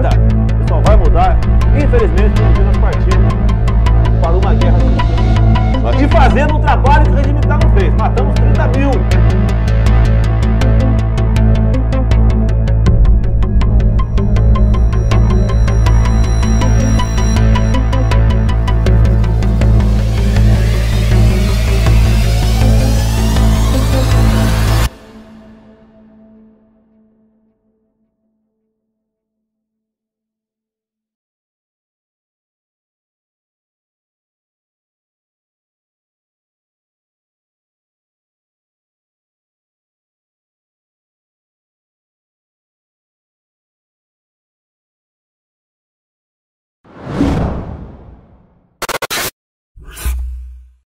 nada. Isso só vai mudar, infelizmente, quando nós partimos para uma guerra. E fazendo um trabalho que o regime militar não fez. Matamos 30 mil.